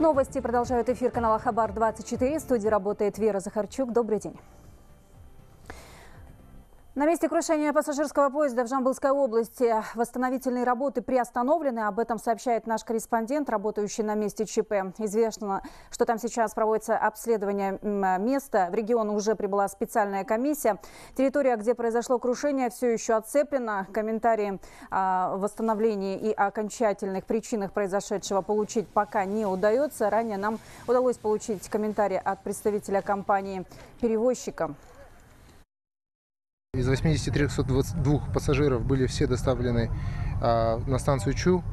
Новости продолжают эфир канала Хабар 24. В студии работает Вера Захарчук. Добрый день. На месте крушения пассажирского поезда в Жамбылской области восстановительные работы приостановлены. Об этом сообщает наш корреспондент, работающий на месте ЧП. Известно, что там сейчас проводится обследование места. В регион уже прибыла специальная комиссия. Территория, где произошло крушение, все еще оцеплена. Комментарии о восстановлении и окончательных причинах произошедшего получить пока не удается. Ранее нам удалось получить комментарий от представителя компании-перевозчика. Из 8322 пассажиров были все доставлены на станцию ЧУ.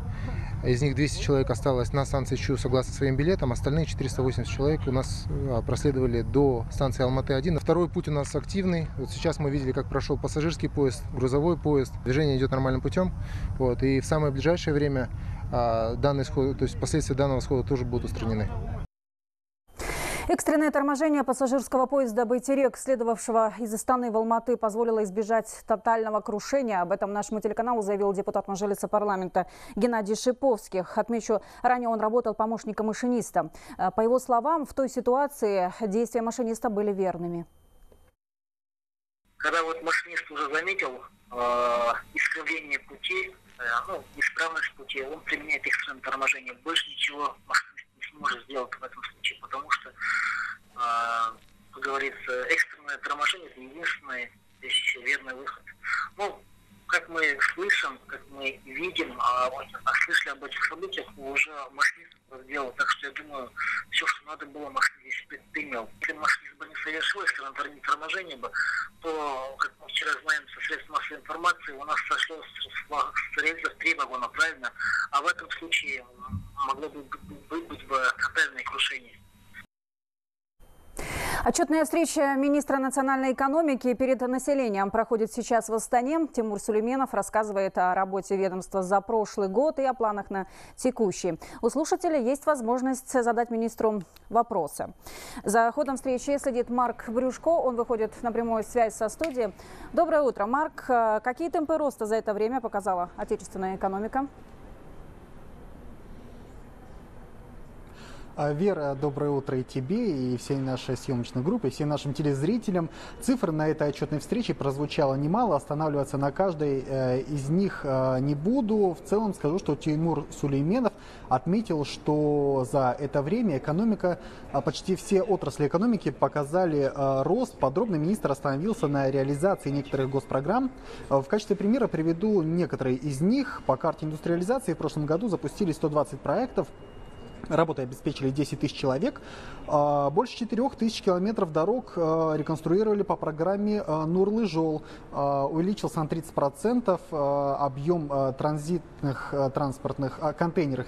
Из них 200 человек осталось на станции ЧУ согласно своим билетам. Остальные 480 человек у нас проследовали до станции Алматы-1. Второй путь у нас активный. Вот сейчас мы видели, как прошел пассажирский поезд, грузовой поезд. Движение идет нормальным путем. Вот. И в самое ближайшее время данный сход, то есть последствия данного схода тоже будут устранены. Экстренное торможение пассажирского поезда «Байтерек», следовавшего из Астаны в Алматы, позволило избежать тотального крушения. Об этом нашему телеканалу заявил депутат Мажилиса парламента Геннадий Шиповских. Отмечу, ранее он работал помощником машиниста. По его словам, в той ситуации действия машиниста были верными. Когда вот машинист уже заметил искривление пути, неисправность пути, он применяет экстренное торможение. Больше ничего машинист не сможет сделать в этом случае, потому что, как говорится, экстренное торможение – это единственный здесь еще верный выход. Ну, как мы слышим, как мы видим, слышали об этих событиях, уже машинист сделал. Так что я думаю, все, что надо было, машинист предпринял. Если машинист бы не совершил экстренное торможение, то, как мы вчера знаем со средств массовой информации, у нас сошло с рельсов 3 вагона, правильно? А в этом случае могло бы быть тотальное крушение. Отчетная встреча министра национальной экономики перед населением проходит сейчас в Астане. Тимур Сулейменов рассказывает о работе ведомства за прошлый год и о планах на текущий. У слушателей есть возможность задать министру вопросы. За ходом встречи следит Марк Брюшко. Он выходит на прямую связь со студией. Доброе утро, Марк. Какие темпы роста за это время показала отечественная экономика? Вера, доброе утро и тебе, и всей нашей съемочной группе, и всем нашим телезрителям. Цифр на этой отчетной встрече прозвучало немало, останавливаться на каждой из них не буду. В целом скажу, что Тимур Сулейменов отметил, что за это время экономика, почти все отрасли экономики показали рост. Подробно министр остановился на реализации некоторых госпрограмм. В качестве примера приведу некоторые из них. По карте индустриализации в прошлом году запустили 120 проектов. Работы обеспечили 10 тысяч человек. Больше 4 тысяч километров дорог реконструировали по программе «Нурлы-Жол». Увеличился на 30% объем транзитных транспортных контейнеров,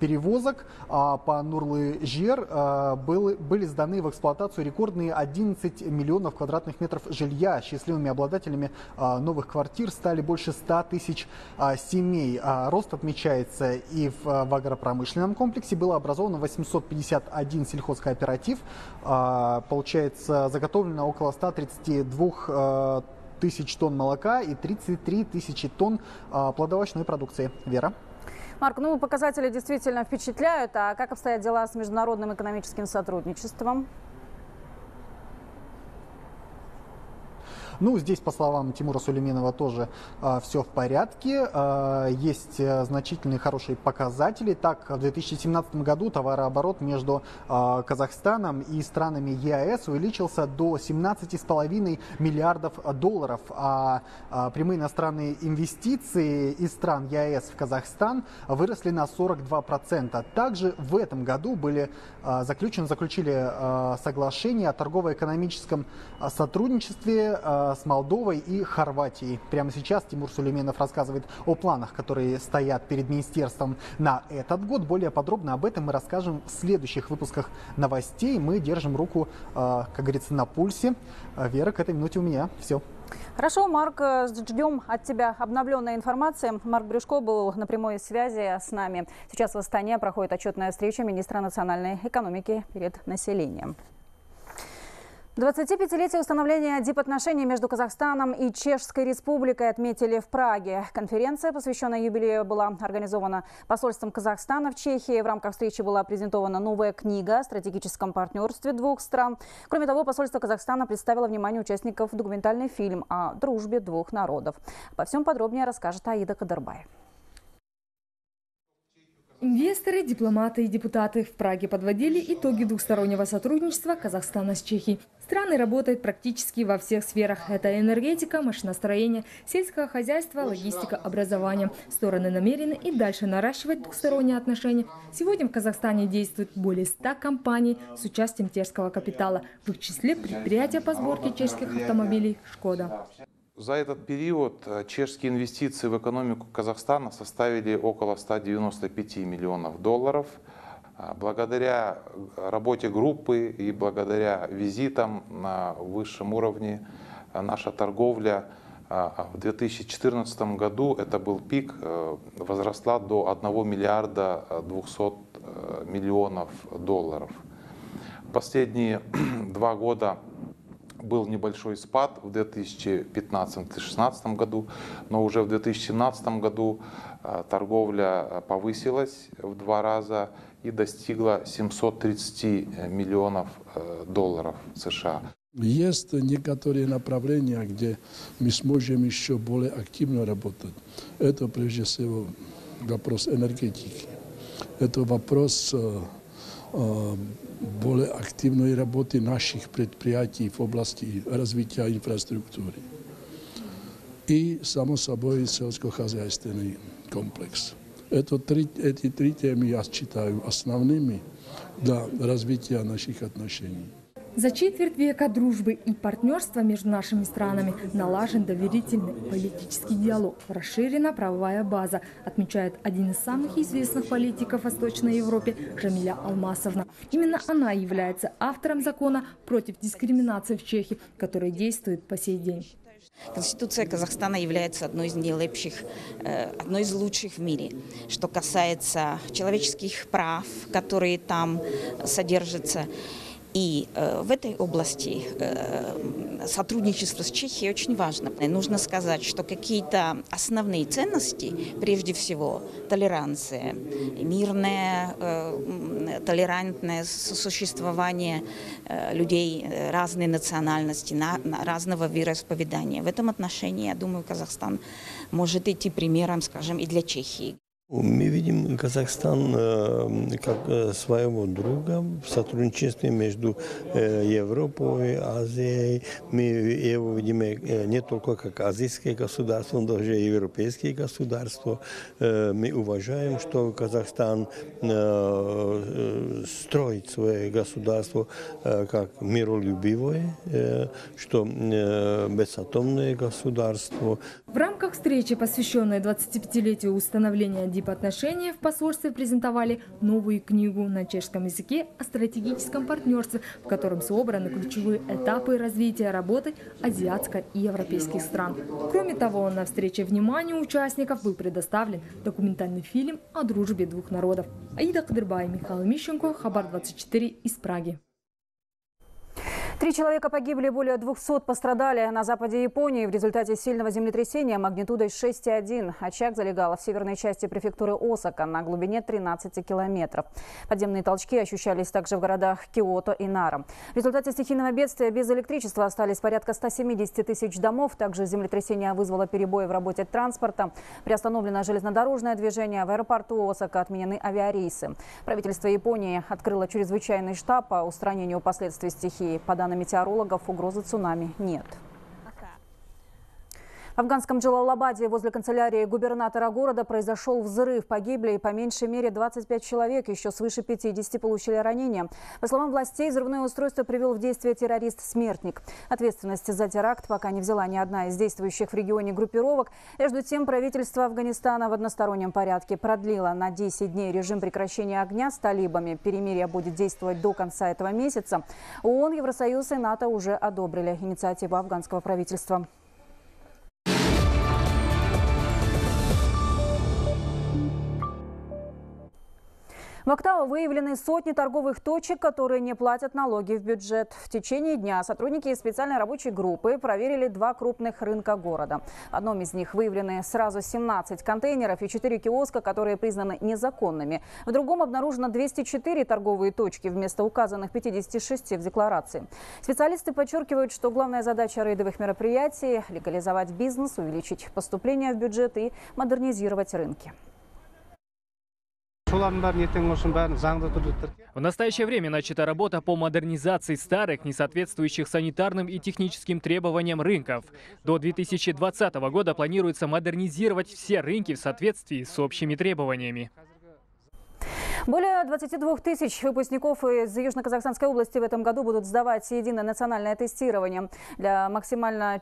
перевозок. По «Нурлы-Жер» были сданы в эксплуатацию рекордные 11 миллионов квадратных метров жилья. Счастливыми обладателями новых квартир стали больше 100 тысяч семей. Рост отмечается и в агропромышленности. В промышленном комплексе было образовано 851 сельхозкооператив. Получается, заготовлено около 132 тысяч тонн молока и 33 тысячи тонн плодовочной продукции. Вера. Марк, ну показатели действительно впечатляют. А как обстоят дела с международным экономическим сотрудничеством? Ну, здесь, по словам Тимура Сулейменова, тоже все в порядке. Есть значительные хорошие показатели. Так, в 2017 году товарооборот между Казахстаном и странами ЕАЭС увеличился до 17,5 миллиардов долларов. А прямые иностранные инвестиции из стран ЕАЭС в Казахстан выросли на 42%. Также в этом году были заключили соглашение о торгово-экономическом сотрудничестве с Молдовой и Хорватией. Прямо сейчас Тимур Сулейменов рассказывает о планах, которые стоят перед министерством на этот год. Более подробно об этом мы расскажем в следующих выпусках новостей. Мы держим руку, как говорится, на пульсе. Вера, к этой минуте у меня все. Хорошо, Марк, ждем от тебя обновленной информации. Марк Брюшко был на прямой связи с нами. Сейчас в Астане проходит отчетная встреча министра национальной экономики перед населением. 25-летие установления дипотношений между Казахстаном и Чешской Республикой отметили в Праге. Конференция, посвященная юбилею, была организована посольством Казахстана в Чехии. В рамках встречи была презентована новая книга о стратегическом партнерстве двух стран. Кроме того, посольство Казахстана представило вниманию участников документальный фильм о дружбе двух народов. Обо всем подробнее расскажет Аида Кадырбаева. Инвесторы, дипломаты и депутаты в Праге подводили итоги двухстороннего сотрудничества Казахстана с Чехией. Страны работают практически во всех сферах. Это энергетика, машиностроение, сельское хозяйство, логистика, образование. Стороны намерены и дальше наращивать двусторонние отношения. Сегодня в Казахстане действует более 100 компаний с участием чешского капитала. В их числе предприятия по сборке чешских автомобилей «Шкода». За этот период чешские инвестиции в экономику Казахстана составили около 195 миллионов долларов. Благодаря работе группы и благодаря визитам на высшем уровне наша торговля в 2014 году, это был пик, возросла до 1 миллиарда 200 миллионов долларов. Последние 2 года был небольшой спад в 2015-2016 году, но уже в 2017 году торговля повысилась в 2 раза и достигла 730 миллионов долларов США. Есть некоторые направления, где мы сможем еще более активно работать. Это прежде всего вопрос энергетики. Это вопрос более активной работы наших предприятий в области развития инфраструктуры и, само собой, сельскохозяйственный комплекс. Эти три темы я считаю основными для развития наших отношений. За четверть века дружбы и партнерства между нашими странами налажен доверительный политический диалог. Расширена правовая база, отмечает один из самых известных политиков в Восточной Европе Шамиля Алмасовна. Именно она является автором закона против дискриминации в Чехии, который действует по сей день. Конституция Казахстана является одной из наилучших, одной из лучших в мире. Что касается человеческих прав, которые там содержатся. И в этой области сотрудничество с Чехией очень важно. Нужно сказать, что какие-то основные ценности, прежде всего толеранция, мирное, толерантное сосуществование людей разной национальности, разного вероисповедания. В этом отношении, я думаю, Казахстан может идти примером, скажем, и для Чехии. Мы видим Казахстан как своего друга в сотрудничестве между Европой и Азией. Мы его видим не только как азиатское государство, но даже европейское государство. Мы уважаем, что Казахстан строит свое государство как миролюбивое, что безатомное государство. В рамках встречи, посвященной 25-летию установления дипотношений, в посольстве презентовали новую книгу на чешском языке о стратегическом партнерстве, в котором собраны ключевые этапы развития работы азиатско- и европейских стран. Кроме того, на встрече вниманию участников был предоставлен документальный фильм о дружбе двух народов. Аида Кадырбаева, Михаил Мищенко, Хабар 24 из Праги. 3 человека погибли, более 200 пострадали на западе Японии в результате сильного землетрясения магнитудой 6,1. Очаг залегал в северной части префектуры Осака на глубине 13 километров. Подземные толчки ощущались также в городах Киото и Нара. В результате стихийного бедствия без электричества остались порядка 170 тысяч домов. Также землетрясение вызвало перебои в работе транспорта. Приостановлено железнодорожное движение. В аэропорту Осака отменены авиарейсы. Правительство Японии открыло чрезвычайный штаб по устранению последствий стихии. По данным метеорологов, угрозы цунами нет. В афганском Джалалабаде возле канцелярии губернатора города произошел взрыв. Погибли и по меньшей мере 25 человек, еще свыше 50 получили ранения. По словам властей, взрывное устройство привел в действие террорист-смертник. Ответственности за теракт пока не взяла ни одна из действующих в регионе группировок. Между тем, правительство Афганистана в одностороннем порядке продлило на 10 дней режим прекращения огня с талибами. Перемирие будет действовать до конца этого месяца. ООН, Евросоюз и НАТО уже одобрили инициативу афганского правительства. В Актау выявлены сотни торговых точек, которые не платят налоги в бюджет. В течение дня сотрудники специальной рабочей группы проверили два крупных рынка города. В одном из них выявлены сразу 17 контейнеров и 4 киоска, которые признаны незаконными. В другом обнаружено 204 торговые точки вместо указанных 56 в декларации. Специалисты подчеркивают, что главная задача рейдовых мероприятий – легализовать бизнес, увеличить поступление в бюджет и модернизировать рынки. В настоящее время начата работа по модернизации старых, не соответствующих санитарным и техническим требованиям рынков. До 2020 года планируется модернизировать все рынки в соответствии с общими требованиями. Более 22 тысяч выпускников из Южно-Казахстанской области в этом году будут сдавать единое национальное тестирование. Для максимально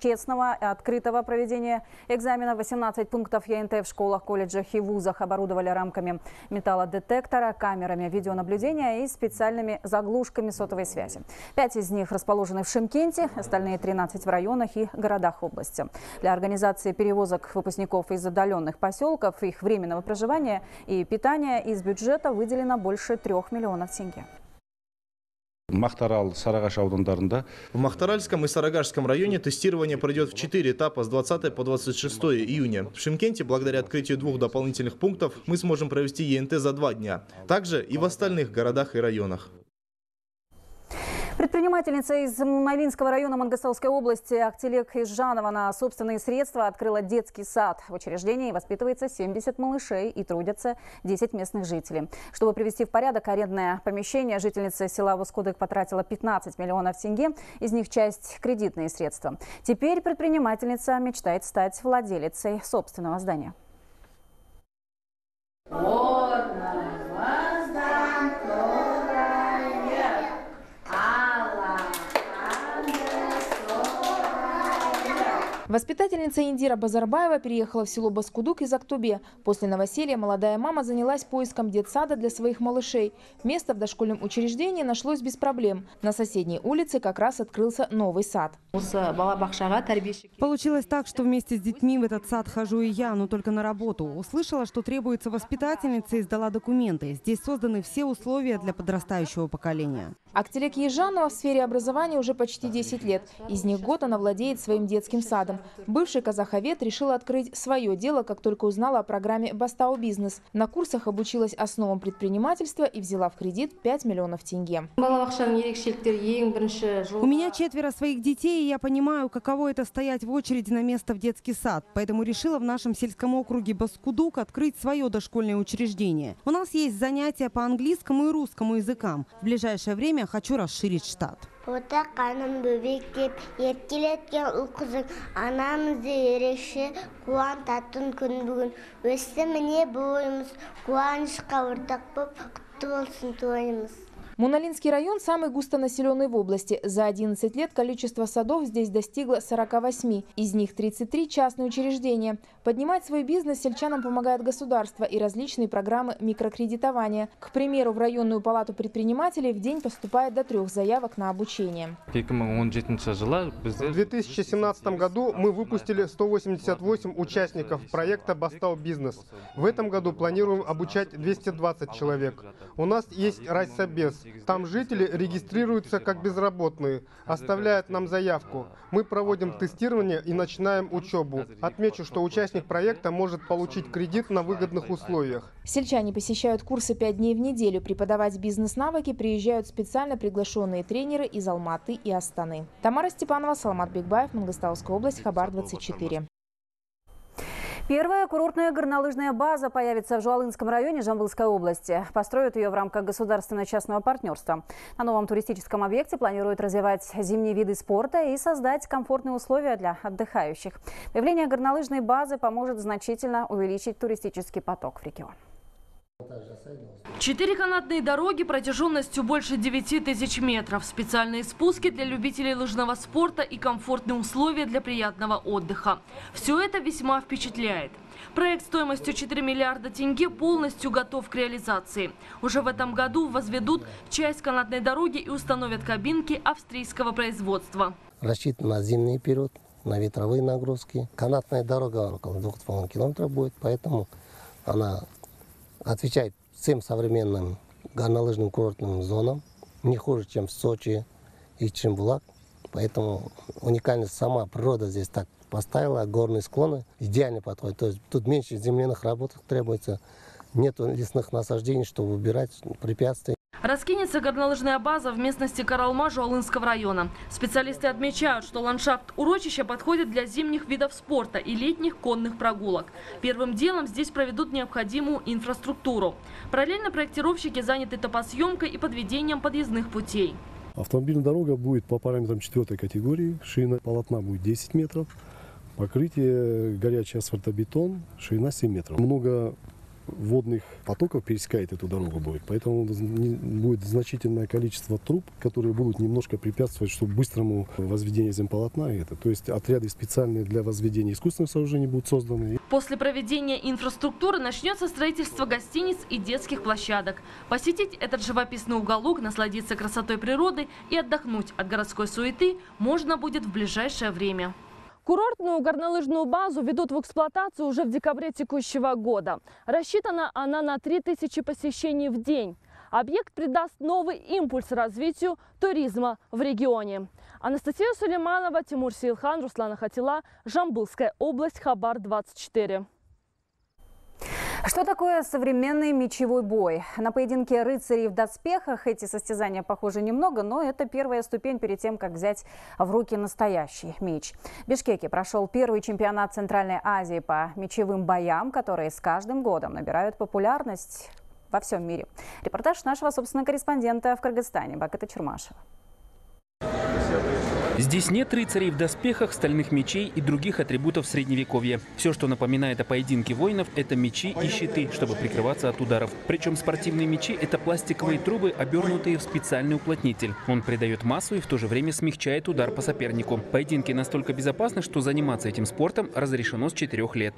честного и открытого проведения экзамена 18 пунктов ЕНТ в школах, колледжах и вузах оборудовали рамками металлодетектора, камерами видеонаблюдения и специальными заглушками сотовой связи. 5 из них расположены в Шымкенте, остальные 13 в районах и городах области. Для организации перевозок выпускников из отдаленных поселков, их временного проживания и питания из бюджета выделено больше 3 миллионов тенге. В Махтаральском и Сарагашском районе тестирование пройдет в 4 этапа с 20 по 26 июня. В Шымкенте, благодаря открытию 2 дополнительных пунктов, мы сможем провести ЕНТ за 2 дня. Также и в остальных городах и районах. Предпринимательница из Майлинского района Мангыстауской области Актелек Ежанова на собственные средства открыла детский сад. В учреждении воспитывается 70 малышей и трудятся 10 местных жителей. Чтобы привести в порядок арендное помещение, жительница села Вускудык потратила 15 миллионов тенге, из них часть – кредитные средства. Теперь предпринимательница мечтает стать владелицей собственного здания. Воспитательница Индира Базарбаева переехала в село Баскудук из Актубе. После новоселья молодая мама занялась поиском детсада для своих малышей. Место в дошкольном учреждении нашлось без проблем. На соседней улице как раз открылся новый сад. Получилось так, что вместе с детьми в этот сад хожу и я, но только на работу. Услышала, что требуется воспитательница, и сдала документы. Здесь созданы все условия для подрастающего поколения. Актелек Ежанова в сфере образования уже почти 10 лет. Из них год она владеет своим детским садом. Бывший казаховед решила открыть свое дело, как только узнала о программе «Бастау-бизнес». На курсах обучилась основам предпринимательства и взяла в кредит 5 миллионов тенге. У меня 4 своих детей, и я понимаю, каково это стоять в очереди на место в детский сад. Поэтому решила в нашем сельском округе Баскудук открыть свое дошкольное учреждение. У нас есть занятия по английскому и русскому языкам. В ближайшее время хочу расширить штат. Мунайлинский район самый густонаселенный в области. За 11 лет количество садов здесь достигло 48. Из них 33 частные учреждения. Поднимать свой бизнес сельчанам помогает государство и различные программы микрокредитования. К примеру, в районную палату предпринимателей в день поступает до 3 заявок на обучение. В 2017 году мы выпустили 188 участников проекта «Бастау-бизнес». В этом году планируем обучать 220 человек. У нас есть райсобес. Там жители регистрируются как безработные, оставляют нам заявку. Мы проводим тестирование и начинаем учебу. Отмечу, что участник проекта может получить кредит на выгодных условиях. Сельчане посещают курсы 5 дней в неделю. Преподавать бизнес-навыки приезжают специально приглашенные тренеры из Алматы и Астаны. Тамара Степанова, Саламат Бекбаев, Мангыстауская область, Хабар 24. Первая курортная горнолыжная база появится в Жуалынском районе Жамбылской области. Построят ее в рамках государственно-частного партнерства. На новом туристическом объекте планируют развивать зимние виды спорта и создать комфортные условия для отдыхающих. Появление горнолыжной базы поможет значительно увеличить туристический поток в регион. 4 канатные дороги протяженностью больше 9000 метров, специальные спуски для любителей лыжного спорта и комфортные условия для приятного отдыха. Все это весьма впечатляет. Проект стоимостью 4 миллиарда тенге полностью готов к реализации. Уже в этом году возведут часть канатной дороги и установят кабинки австрийского производства. Рассчитан на зимний период, на ветровые нагрузки. Канатная дорога около 2,5 километров будет, поэтому она отвечает всем современным горнолыжным курортным зонам, не хуже, чем в Сочи и чем в Лак. Поэтому уникальность сама природа здесь так поставила, а горные склоны идеально подходят. То есть тут меньше земляных работ требуется, нет лесных насаждений, чтобы убирать препятствия. Раскинется горнолыжная база в местности Каралма Жуалынского района. Специалисты отмечают, что ландшафт урочища подходит для зимних видов спорта и летних конных прогулок. Первым делом здесь проведут необходимую инфраструктуру. Параллельно проектировщики заняты топосъемкой и подведением подъездных путей. Автомобильная дорога будет по параметрам 4 категории. Ширина полотна будет 10 метров. Покрытие горячий асфальтобетон, ширина 7 метров. Много водных потоков пересекает эту дорогу будет. Поэтому будет значительное количество труб, которые будут немножко препятствовать быстрому возведению земполотна. То есть отряды специальные для возведения искусственных сооружений будут созданы. После проведения инфраструктуры начнется строительство гостиниц и детских площадок. Посетить этот живописный уголок, насладиться красотой природы и отдохнуть от городской суеты можно будет в ближайшее время. Курортную горнолыжную базу ведут в эксплуатацию уже в декабре текущего года. Рассчитана она на 3000 посещений в день. Объект придаст новый импульс развитию туризма в регионе. Анастасия Сулейманова, Тимур Сулейменов, Руслан Ахатилла, Жамбылская область, Хабар 24. Что такое современный мечевой бой? На поединке рыцарей в доспехах эти состязания похожи немного, но это первая ступень перед тем, как взять в руки настоящий меч. В Бишкеке прошел первый чемпионат Центральной Азии по мечевым боям, которые с каждым годом набирают популярность во всем мире. Репортаж нашего собственного корреспондента в Кыргызстане Бакыта Чурмашева. Здесь нет рыцарей в доспехах, стальных мечей и других атрибутов средневековья. Все, что напоминает о поединке воинов, это мечи и щиты, чтобы прикрываться от ударов. Причем спортивные мечи – это пластиковые трубы, обернутые в специальный уплотнитель. Он придает массу и в то же время смягчает удар по сопернику. Поединки настолько безопасны, что заниматься этим спортом разрешено с 4 лет.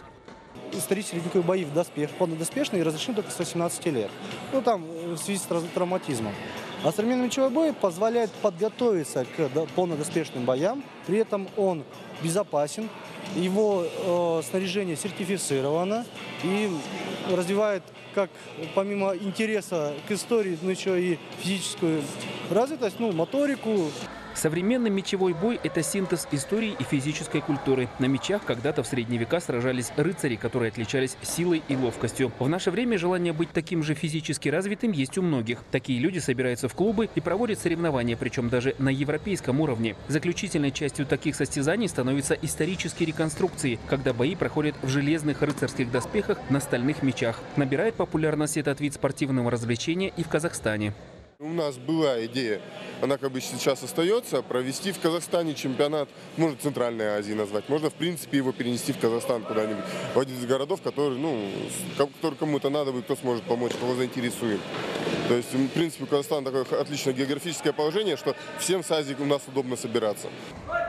Исторические средневековые бои в доспехах, коннодоспешные, разрешены только с 18 лет. Там в связи с травматизмом. А современный мечевой бой позволяет подготовиться к полнодоспешным боям. При этом он безопасен, его снаряжение сертифицировано и развивает как помимо интереса к истории, еще и физическую развитость, моторику. Современный мечевой бой – это синтез истории и физической культуры. На мечах когда-то в средние века сражались рыцари, которые отличались силой и ловкостью. В наше время желание быть таким же физически развитым есть у многих. Такие люди собираются в клубы и проводят соревнования, причем даже на европейском уровне. Заключительной частью таких состязаний становятся исторические реконструкции, когда бои проходят в железных рыцарских доспехах на стальных мечах. Набирает популярность этот вид спортивного развлечения и в Казахстане. У нас была идея, она сейчас остается, провести в Казахстане чемпионат, можно Центральной Азии назвать, можно в принципе его перенести в Казахстан куда-нибудь, в один из городов, который, кому-то надо будет, кто сможет помочь, кого заинтересует. То есть, в принципе, у Казахстана такое отличное географическое положение, что всем с Азии у нас удобно собираться.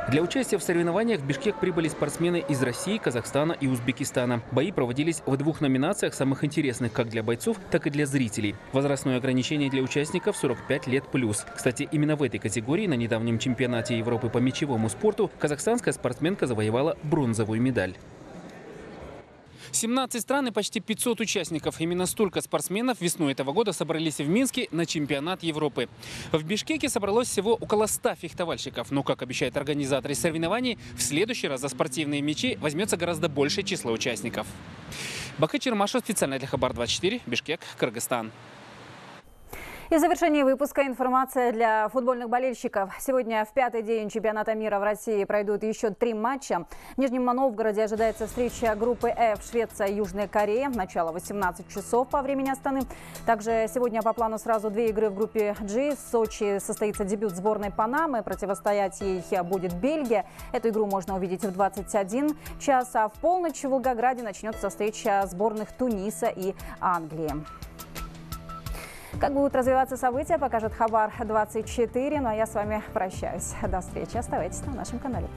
Для участия в соревнованиях в Бишкек прибыли спортсмены из России, Казахстана и Узбекистана. Бои проводились в 2 номинациях, самых интересных как для бойцов, так и для зрителей. Возрастное ограничение для участников 45 лет плюс. Кстати, именно в этой категории на недавнем чемпионате Европы по мечевому спорту казахстанская спортсменка завоевала бронзовую медаль. 17 стран и почти 500 участников. Именно столько спортсменов весной этого года собрались в Минске на чемпионат Европы. В Бишкеке собралось всего около 100 фехтовальщиков. Но, как обещают организаторы соревнований, в следующий раз за спортивные мячи возьмется гораздо большее число участников. Бакыт Чирмашев специально для Хабар 24, Бишкек, Кыргызстан. И в завершении выпуска информация для футбольных болельщиков. Сегодня в 5-й день чемпионата мира в России пройдут еще 3 матча. В Нижнем Новгороде ожидается встреча группы F Швеция и Южная Корея. Начало 18 часов по времени Астаны. Также сегодня по плану сразу 2 игры в группе G. В Сочи состоится дебют сборной Панамы. Противостоять ей будет Бельгия. Эту игру можно увидеть в 21 час. А в полночь в Волгограде начнется встреча сборных Туниса и Англии. Как будут развиваться события, покажет Хабар 24. Ну а я с вами прощаюсь. До встречи. Оставайтесь на нашем канале.